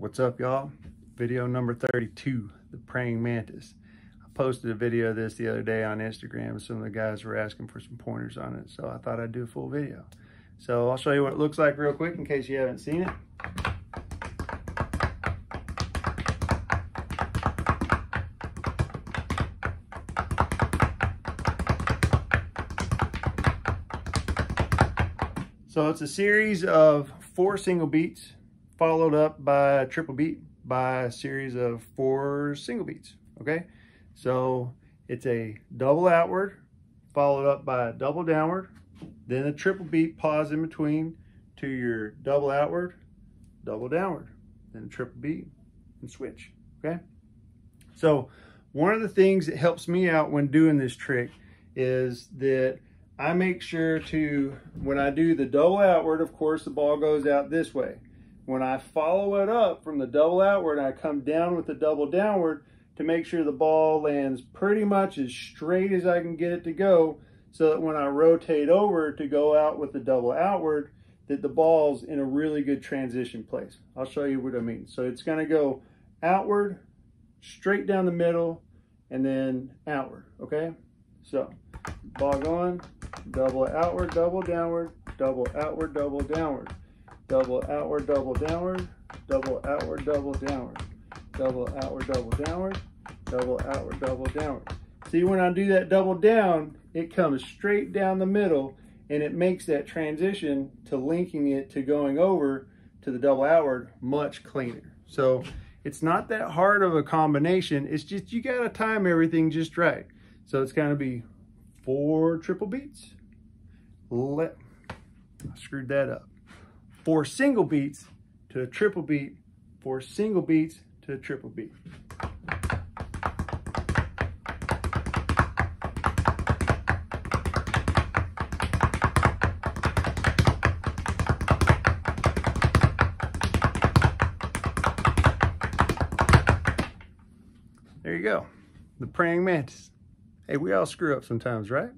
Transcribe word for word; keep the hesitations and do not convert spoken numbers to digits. What's up, y'all? Video number thirty-two, the praying mantis. I posted a video of this the other day on Instagram. Some of the guys were asking for some pointers on it, so I thought I'd do a full video. So I'll show you what it looks like real quick in case you haven't seen it. So it's a series of four single beats followed up by a triple beat by a series of four single beats, okay? So it's a double outward, followed up by a double downward, then a triple beat, pause in between to your double outward, double downward, then a triple beat and switch, okay? So one of the things that helps me out when doing this trick is that I make sure to, when I do the double outward, of course, the ball goes out this way. When I follow it up from the double outward, I come down with the double downward to make sure the ball lands pretty much as straight as I can get it to go, so that when I rotate over to go out with the double outward, that the ball's in a really good transition place. I'll show you what I mean. So it's gonna go outward, straight down the middle, and then outward, okay? So, ball going, double outward, double downward, double outward, double downward. Double outward, double downward, double outward, double downward, double outward, double downward, double outward, double downward. See, when I do that double down, it comes straight down the middle and it makes that transition to linking it to going over to the double outward much cleaner. So it's not that hard of a combination. It's just, you gotta time everything just right. So it's gonna be four triple beats. Let, I screwed that up. Four single beats to a triple beat, four single beats to a triple beat. There you go, the praying mantis. Hey, we all screw up sometimes, right?